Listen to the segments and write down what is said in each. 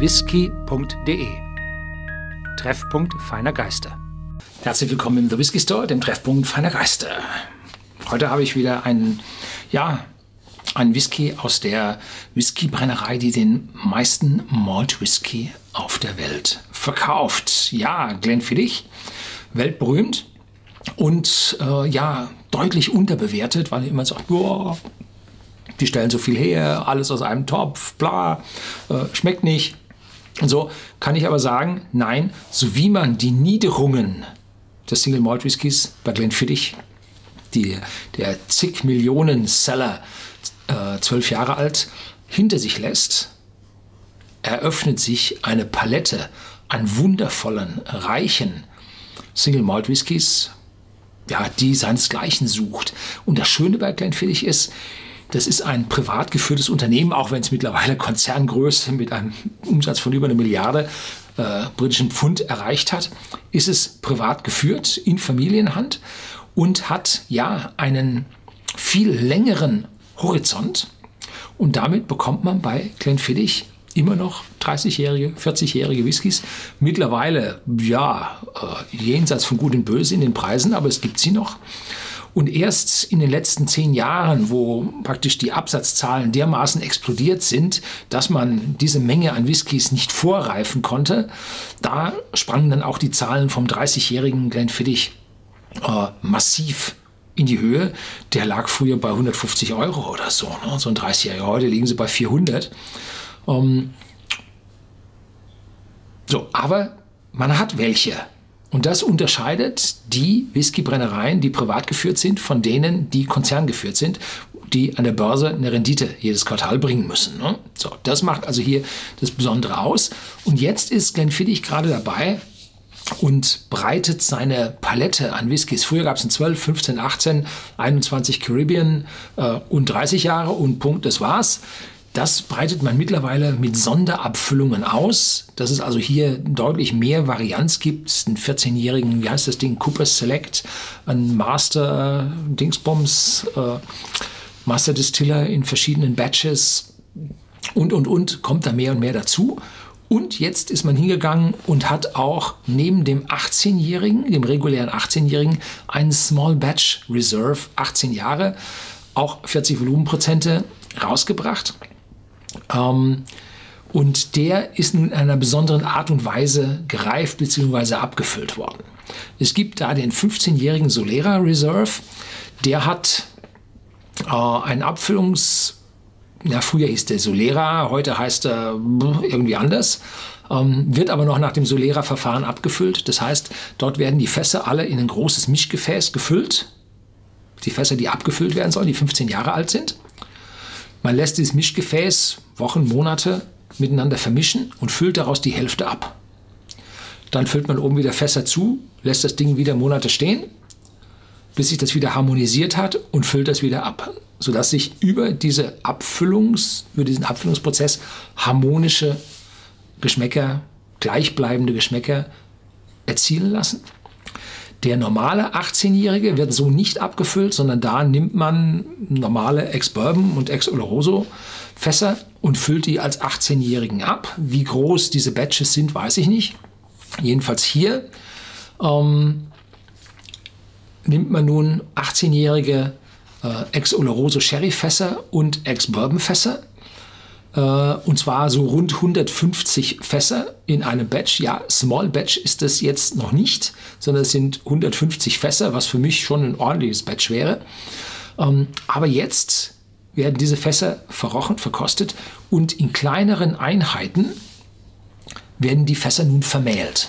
Whisky.de. Treffpunkt feiner Geister. Herzlich willkommen im The Whisky Store, dem Treffpunkt feiner Geister. Heute habe ich wieder einen Whisky aus der Whiskybrennerei, die den meisten Malt Whisky auf der Welt verkauft. Ja, Glenfiddich, weltberühmt und deutlich unterbewertet, weil immer sagt, boah, die stellen so viel her, alles aus einem Topf, bla, schmeckt nicht. Und so kann ich aber sagen, nein, so wie man die Niederungen des Single Malt Whiskys bei Glenfiddich, der zig Millionen Seller, 12 Jahre alt, hinter sich lässt, eröffnet sich eine Palette an wundervollen, reichen Single Malt Whiskys, ja, die seinesgleichen sucht. Und das Schöne bei Glenfiddich ist, das ist ein privat geführtes Unternehmen, auch wenn es mittlerweile Konzerngröße mit einem Umsatz von über 1 Milliarde britischen Pfund erreicht hat, ist es privat geführt, in Familienhand und hat ja einen viel längeren Horizont. Und damit bekommt man bei Glenfiddich immer noch 30-jährige, 40-jährige Whiskys. Mittlerweile, ja, jenseits von Gut und Böse in den Preisen, aber es gibt sie noch. Und erst in den letzten 10 Jahren, wo praktisch die Absatzzahlen dermaßen explodiert sind, dass man diese Menge an Whiskys nicht vorreifen konnte, da sprangen dann auch die Zahlen vom 30-jährigen Glenfiddich massiv in die Höhe. Der lag früher bei 150 € oder so, ne? So ein 30-jähriger. Heute liegen sie bei 400. Aber man hat welche. Und das unterscheidet die Whiskybrennereien, die privat geführt sind, von denen, die konzerngeführt sind, die an der Börse eine Rendite jedes Quartal bringen müssen, ne? So, das macht also hier das Besondere aus. Und jetzt ist Glenfiddich gerade dabei und breitet seine Palette an Whiskys. Früher gab es ein 12, 15, 18, 21 Caribbean und 30 Jahre und Punkt, das war's. Das breitet man mittlerweile mit Sonderabfüllungen aus, dass es also hier deutlich mehr Varianz gibt. Einen 14-jährigen, wie heißt das Ding, Cooper Select, einen Master Dingsbombs, Master Distiller in verschiedenen Batches und, kommt da mehr und mehr dazu. Und jetzt ist man hingegangen und hat auch neben dem 18-jährigen, dem regulären 18-jährigen, einen Small Batch Reserve, 18 Jahre, auch 40 Volumenprozente rausgebracht. Und der ist nun in einer besonderen Art und Weise gereift bzw. abgefüllt worden. Es gibt da den 15-jährigen Solera Reserve, der hat einen Abfüllungs... Ja, früher hieß der Solera, heute heißt er irgendwie anders, wird aber noch nach dem Solera-Verfahren abgefüllt. Das heißt, dort werden die Fässer alle in ein großes Mischgefäß gefüllt. Die Fässer, die abgefüllt werden sollen, die 15 Jahre alt sind. Man lässt dieses Mischgefäß Wochen, Monate miteinander vermischen und füllt daraus die Hälfte ab. Dann füllt man oben wieder Fässer zu, lässt das Ding wieder Monate stehen, bis sich das wieder harmonisiert hat und füllt das wieder ab, sodass sich über diesen Abfüllungsprozess harmonische Geschmäcker, gleichbleibende Geschmäcker erzielen lassen. Der normale 18-Jährige wird so nicht abgefüllt, sondern da nimmt man normale Ex-Bourbon und Ex-Oloroso-Fässer und füllt die als 18-Jährigen ab. Wie groß diese Batches sind, weiß ich nicht. Jedenfalls hier nimmt man nun 18-Jährige Ex-Oloroso-Sherry-Fässer und Ex-Bourbon-Fässer. Und zwar so rund 150 Fässer in einem Batch. Ja, Small Batch ist das jetzt noch nicht, sondern es sind 150 Fässer, was für mich schon ein ordentliches Batch wäre. Aber jetzt werden diese Fässer verrochen, verkostet und in kleineren Einheiten werden die Fässer nun vermehlt.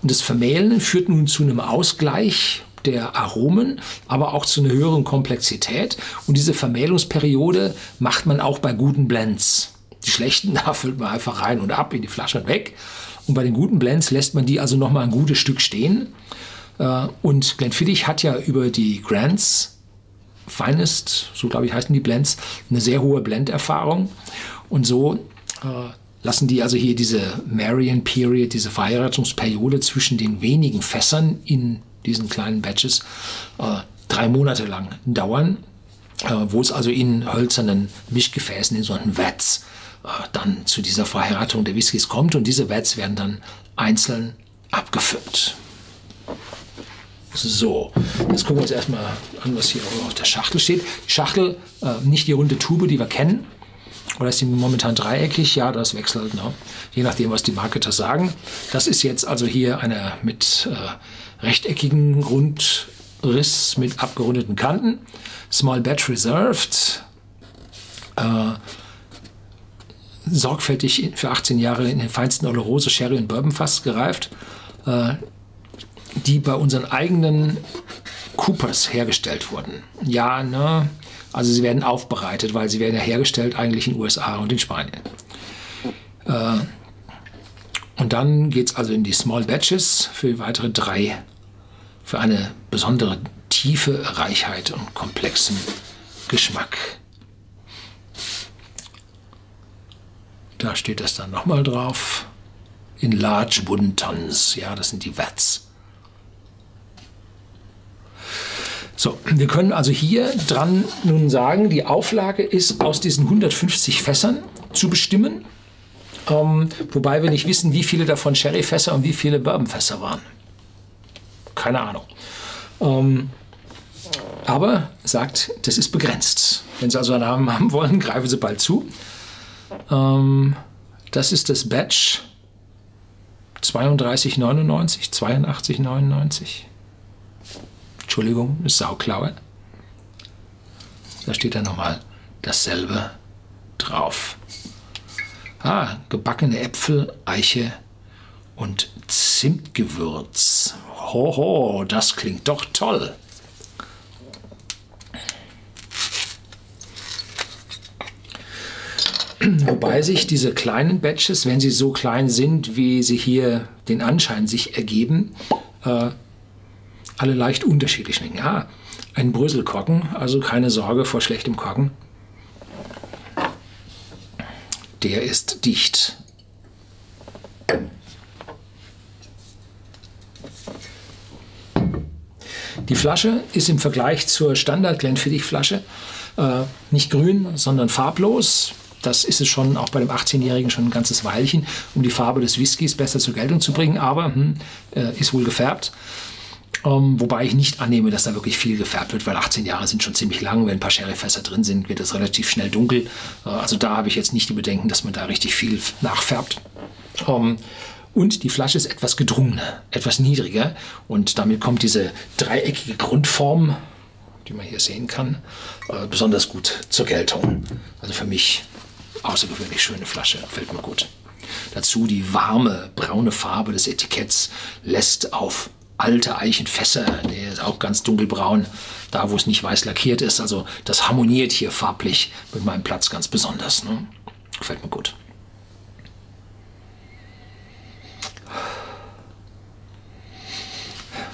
Und das Vermehlen führt nun zu einem Ausgleich der Aromen, aber auch zu einer höheren Komplexität. Und diese Vermählungsperiode macht man auch bei guten Blends. Die schlechten, da füllt man einfach rein und ab in die Flasche und weg. Und bei den guten Blends lässt man die also nochmal ein gutes Stück stehen. Und Glenfiddich hat ja über die Grants, Finest, so glaube ich heißen die Blends, eine sehr hohe Blenderfahrung. Und so lassen die also hier diese Marian Period, diese Verheiratungsperiode zwischen den wenigen Fässern in diesen kleinen Batches 3 Monate lang dauern. wo es also in hölzernen Mischgefäßen, in solchen Vats, dann zu dieser Verheiratung der Whiskys kommt, und diese Vats werden dann einzeln abgefüllt. So, jetzt gucken wir uns erstmal an, was hier auf der Schachtel steht. Die Schachtel, nicht die runde Tube, die wir kennen, oder ist die momentan dreieckig? Ja, das wechselt, ne? Je nachdem, was die Marketer sagen. Das ist jetzt also hier eine mit rechteckigen Grundriss mit abgerundeten Kanten. Small Batch Reserved. Sorgfältig für 18 Jahre in den feinsten Oloroso, Sherry und Bourbonfass gereift, die bei unseren eigenen Coopers hergestellt wurden. Ja, ne? Also sie werden aufbereitet, weil sie werden ja hergestellt eigentlich in den USA und in Spanien. Und dann geht es also in die Small Batches für weitere 3, für eine besondere Tiefe, Reichheit und komplexen Geschmack. Da steht das dann nochmal drauf. In Large Wooden Tons. Ja, das sind die Vats. So, wir können also hier dran nun sagen, die Auflage ist aus diesen 150 Fässern zu bestimmen, wobei wir nicht wissen, wie viele davon Sherryfässer und wie viele Bourbonfässer waren. Keine Ahnung. Aber sagt, das ist begrenzt. Wenn Sie also einen Namen haben wollen, greifen Sie bald zu. Das ist das Batch 3299, 8299. Entschuldigung, ist Sauklaue. Da steht dann nochmal dasselbe drauf. Ah, gebackene Äpfel, Eiche und Zimtgewürz. Hoho, das klingt doch toll. Wobei sich diese kleinen Batches, wenn sie so klein sind, wie sie hier den Anschein sich ergeben, alle leicht unterschiedlich schmecken. Ah, ein Bröselkorken, also keine Sorge vor schlechtem Korken. Der ist dicht. Die Flasche ist im Vergleich zur Standard-Glenfiddich-Flasche nicht grün, sondern farblos. Das ist es schon auch bei dem 18-Jährigen schon ein ganzes Weilchen, um die Farbe des Whiskys besser zur Geltung zu bringen, aber ist wohl gefärbt. Wobei ich nicht annehme, dass da wirklich viel gefärbt wird, weil 18 Jahre sind schon ziemlich lang. Wenn ein paar Sherryfässer drin sind, wird es relativ schnell dunkel. Also da habe ich jetzt nicht die Bedenken, dass man da richtig viel nachfärbt. Und die Flasche ist etwas gedrungener, etwas niedriger. Und damit kommt diese dreieckige Grundform, die man hier sehen kann, besonders gut zur Geltung. Also für mich außergewöhnlich schöne Flasche, gefällt mir gut. Dazu die warme, braune Farbe des Etiketts lässt auf alte Eichenfässer, der ist auch ganz dunkelbraun, da wo es nicht weiß lackiert ist. Also das harmoniert hier farblich mit meinem Platz ganz besonders. Ne? Gefällt mir gut.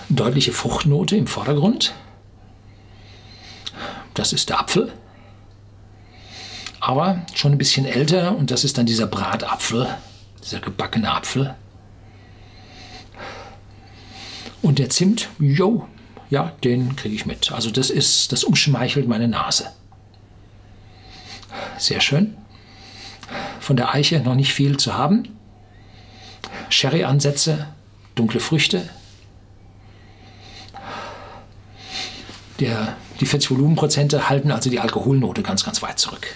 Deutliche Fruchtnote im Vordergrund. Das ist der Apfel, aber schon ein bisschen älter, und das ist dann dieser Bratapfel, dieser gebackene Apfel. Und der Zimt, jo, ja, den kriege ich mit. Also das ist, das umschmeichelt meine Nase. Sehr schön. Von der Eiche noch nicht viel zu haben. Sherry-Ansätze, dunkle Früchte. Die 40 Volumenprozente halten also die Alkoholnote ganz, ganz weit zurück.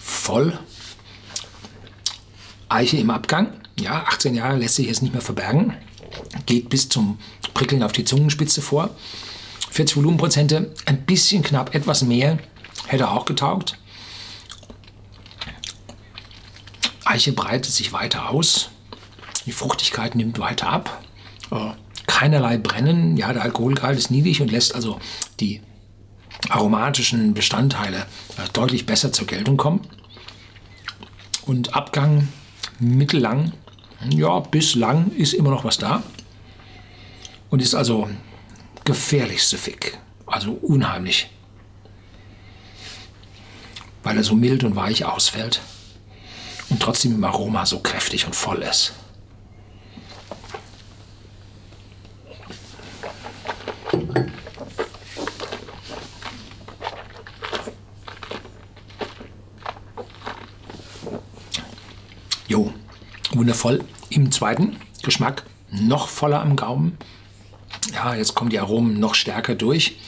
Voll. Eiche im Abgang. Ja, 18 Jahre lässt sich jetzt nicht mehr verbergen. Geht bis zum Prickeln auf die Zungenspitze vor. 40 Volumenprozente, ein bisschen knapp, etwas mehr. Hätte auch getaugt. Eiche breitet sich weiter aus. Die Fruchtigkeit nimmt weiter ab. Keinerlei Brennen. Ja, der Alkoholgehalt ist niedrig und lässt also die aromatischen Bestandteile deutlich besser zur Geltung kommen. Und Abgang mittellang, Ja, bislang ist immer noch was da und ist also gefährlichste Fick, also unheimlich, weil er so mild und weich ausfällt und trotzdem im Aroma so kräftig und voll ist. Jo, wundervoll. Im zweiten Geschmack noch voller am Gaumen. Ja, jetzt kommen die Aromen noch stärker durch,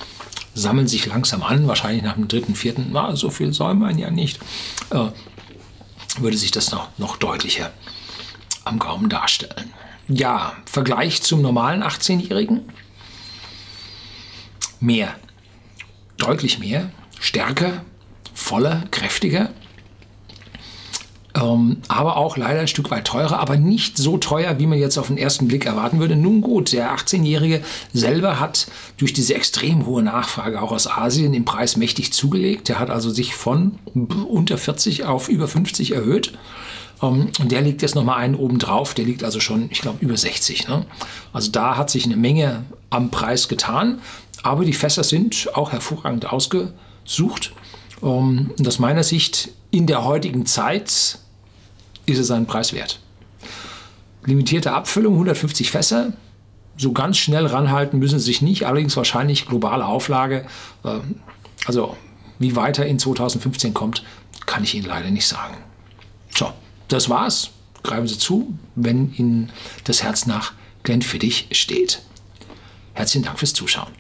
sammeln sich langsam an, wahrscheinlich nach dem dritten, vierten, na, so viel soll man ja nicht, würde sich das noch deutlicher am Gaumen darstellen. Ja, Vergleich zum normalen 18-Jährigen. Mehr, deutlich mehr, stärker, voller, kräftiger, aber auch leider ein Stück weit teurer, aber nicht so teuer, wie man jetzt auf den ersten Blick erwarten würde. Nun gut, der 18-Jährige selber hat durch diese extrem hohe Nachfrage auch aus Asien im Preis mächtig zugelegt. Der hat also sich von unter 40 auf über 50 erhöht. Und der liegt jetzt nochmal einen oben drauf. Der liegt also schon, ich glaube, über 60. Ne? Also da hat sich eine Menge am Preis getan, aber die Fässer sind auch hervorragend ausgesucht. Und aus meiner Sicht in der heutigen Zeit ist es seinen Preis wert. Limitierte Abfüllung, 150 Fässer. So ganz schnell ranhalten müssen sie sich nicht. Allerdings wahrscheinlich globale Auflage. Also wie weiter in 2015 kommt, kann ich Ihnen leider nicht sagen. So, das war's. Greifen Sie zu, wenn Ihnen das Herz nach Glenfiddich steht. Herzlichen Dank fürs Zuschauen.